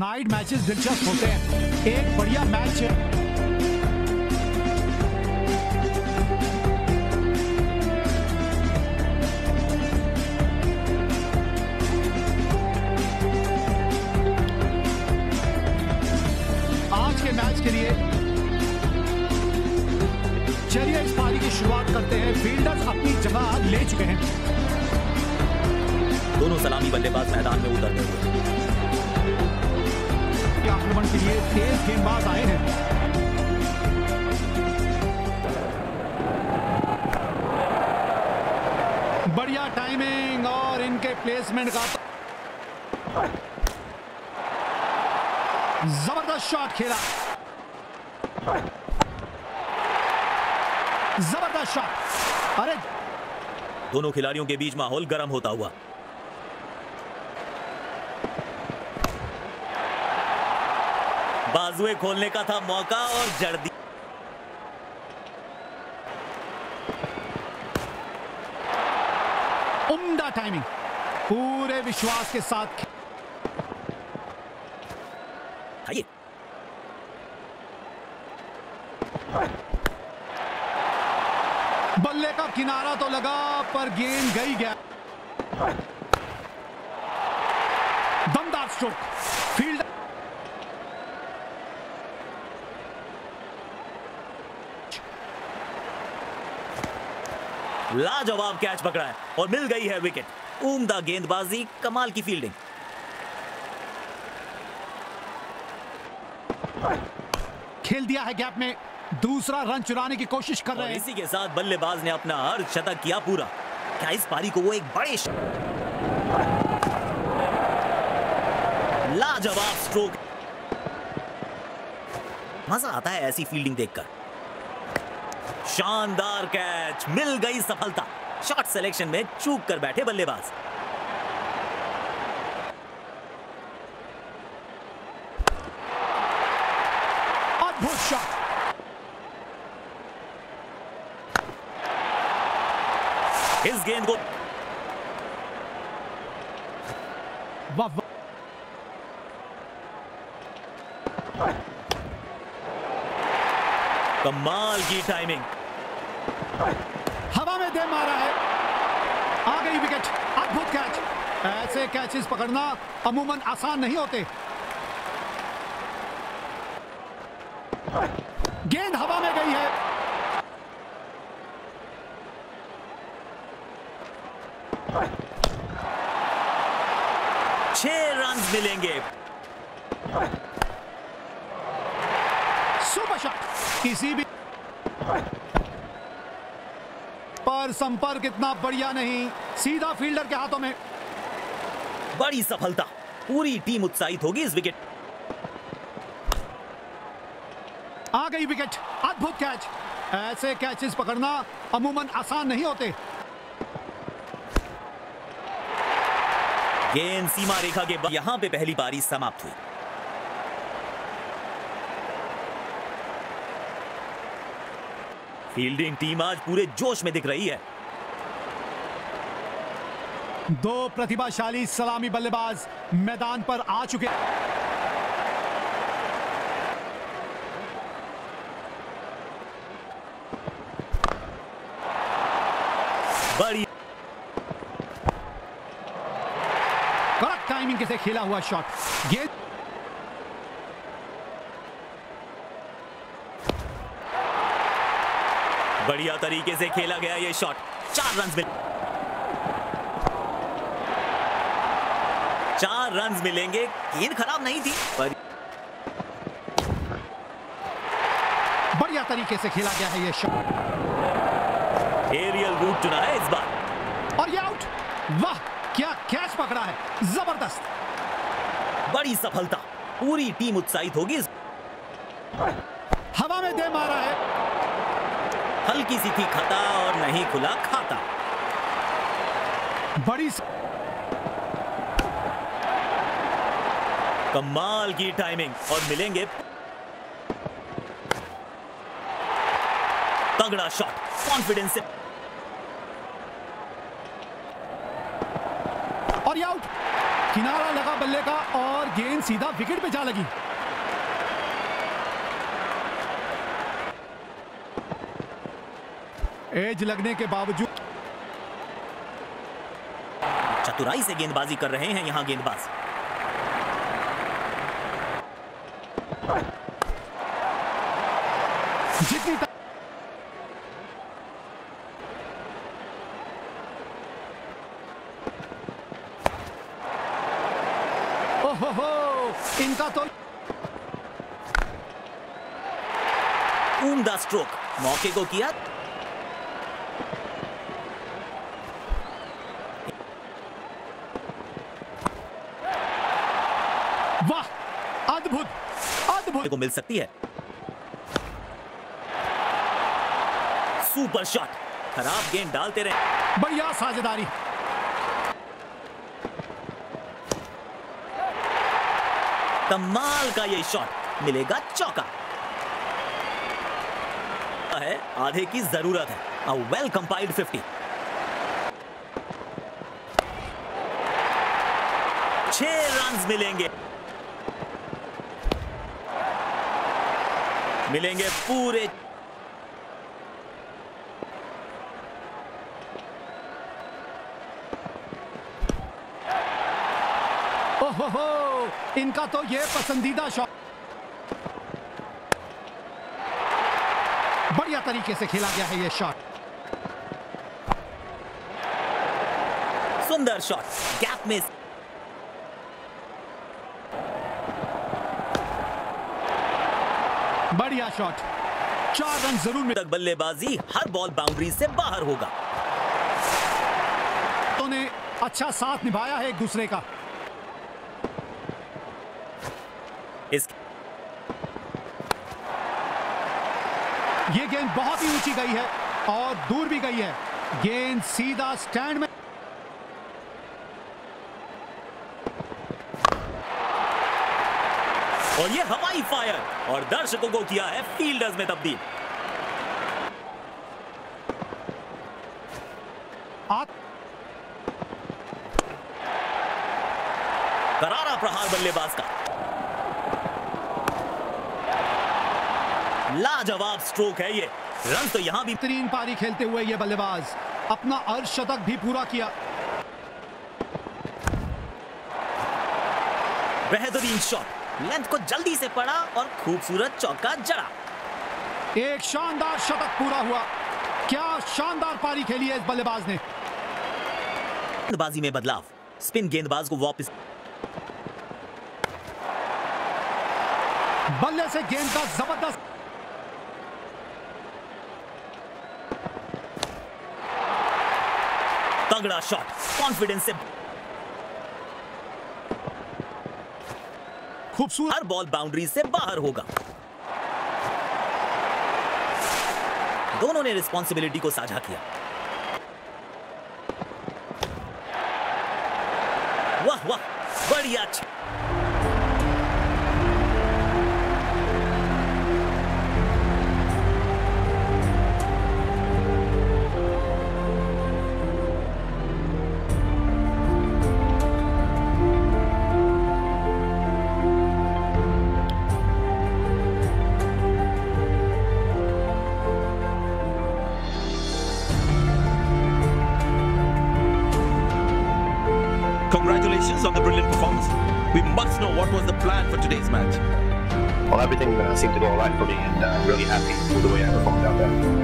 Night matches दिलचस्प होते हैं। एक बढ़िया मैच है। मैच के लिए चलिए इस पारी की शुरुआत करते हैं। फील्डर्स अपनी जगह ले चुके हैं। दोनों सलामी बल्लेबाज मैदान में उतर गए। आक्रमण के लिए तेज गेंदबाज आए हैं। बढ़िया टाइमिंग और इनके प्लेसमेंट का जबरदस्त शॉट खेला। जबरदस्त शॉट। अरे दोनों खिलाड़ियों के बीच माहौल गर्म होता हुआ। बाजुए खोलने का था मौका और जड़ दी। उम्दा टाइमिंग, पूरे विश्वास के साथ। बल्ले का किनारा तो लगा पर गेंद गई गया। दमदार स्ट्रोक। फील्ड लाजवाब कैच पकड़ा है और मिल गई है विकेट। उम्दा गेंदबाजी, कमाल की फील्डिंग। खेल दिया है गैप में। दूसरा रन चुराने की कोशिश कर रहे हैं। इसी के साथ बल्लेबाज ने अपना हर शतक किया पूरा। क्या इस पारी को वो एक बड़े लाजवाब स्ट्रोक। मजा आता है ऐसी फील्डिंग देखकर। शानदार कैच, मिल गई सफलता। शॉट सिलेक्शन में चूक कर बैठे बल्लेबाज। अद्भुत शॉट। इस गेंद को कमाल की टाइमिंग, हवा में दे मारा है। आ गई विकेट। अद्भुत कैच। ऐसे कैचेस पकड़ना अमूमन आसान नहीं होते। गेंद हवा में गई है। छह रन मिलेंगे। Super shot. किसी भी पर संपर्क इतना बढ़िया नहीं, सीधा फील्डर के हाथों में। बड़ी सफलता। पूरी टीम उत्साहित होगी इस विकेट। आ गई विकेट। अद्भुत कैच। ऐसे कैचेस पकड़ना अमूमन आसान नहीं होते। गेंद सीमा रेखा के बाद। यहां पे पहली पारी समाप्त हुई। फील्डिंग टीम आज पूरे जोश में दिख रही है। दो प्रतिभाशाली सलामी बल्लेबाज मैदान पर आ चुके। बड़ी टाइमिंग से खेला हुआ शॉट। गेंद बढ़िया तरीके से खेला गया ये शॉट। चार रन मिलेंगे। गेंद खराब नहीं थी। बढ़िया तरीके से खेला गया है ये शॉट। एरियल रूट चुना है इस बार और ये आउट। वाह, क्या कैच पकड़ा है। जबरदस्त। बड़ी सफलता। पूरी टीम उत्साहित होगी। हवा में दे मारा है। हल्की सी थी खता और नहीं खुला खाता। बड़ी कमाल की टाइमिंग और मिलेंगे। तगड़ा शॉट। कॉन्फिडेंस से और ये आउट। किनारा लगा बल्ले का और गेंद सीधा विकेट पे जा लगी। एज लगने के बावजूद चतुराई से गेंदबाजी कर रहे हैं यहां गेंदबाज। जितनी ओहो इनका तो उम्दा स्ट्रोक, मौके को किया। वाह अद्भुत अद्भुत को मिल सकती है। सुपर शॉट, खराब गेंद डालते रहे। बढ़िया साझेदारी। कमाल का ये शॉट, मिलेगा चौका है, आधे की जरूरत है। Well compiled 50। 6 रन्स मिलेंगे पूरे। ओहो इनका तो ये पसंदीदा शॉट, बढ़िया तरीके से खेला गया है ये शॉट। सुंदर शॉट, गैप में बढ़िया शॉट। 4 रन जरूर मिले। तक बल्लेबाजी, हर बॉल बाउंड्री से बाहर होगा। उन्होंने अच्छा साथ निभाया है एक दूसरे का। ये गेंद बहुत ही ऊंची गई है और दूर भी गई है। गेंद सीधा स्टैंड में। और ये हवाई फायर, और दर्शकों को किया है फील्डर्स में तब्दील। करारा प्रहार बल्लेबाज का, लाजवाब स्ट्रोक है ये। रन तो यहां भी बेहतरीन पारी खेलते हुए ये बल्लेबाज, अपना अर्धशतक भी पूरा किया। बेहतरीन शॉट, लेंथ को जल्दी से पड़ा और खूबसूरत चौका जड़ा। एक शानदार शतक पूरा हुआ। क्या शानदार पारी खेली है इस बल्लेबाज ने। गेंदबाजी में बदलाव, स्पिन गेंदबाज को वापस। बल्ले से गेंद का जबरदस्त। तगड़ा शॉट, कॉन्फिडेंस से। खूबसूरत, हर बॉल बाउंड्री से बाहर होगा। दोनों ने रिस्पॉन्सिबिलिटी को साझा किया। वाह वाह बढ़िया। Congratulations on the brilliant performance. We must know what was the plan for today's match. Well, everything seemed to go all right for me, and really happy with the way I performed out there.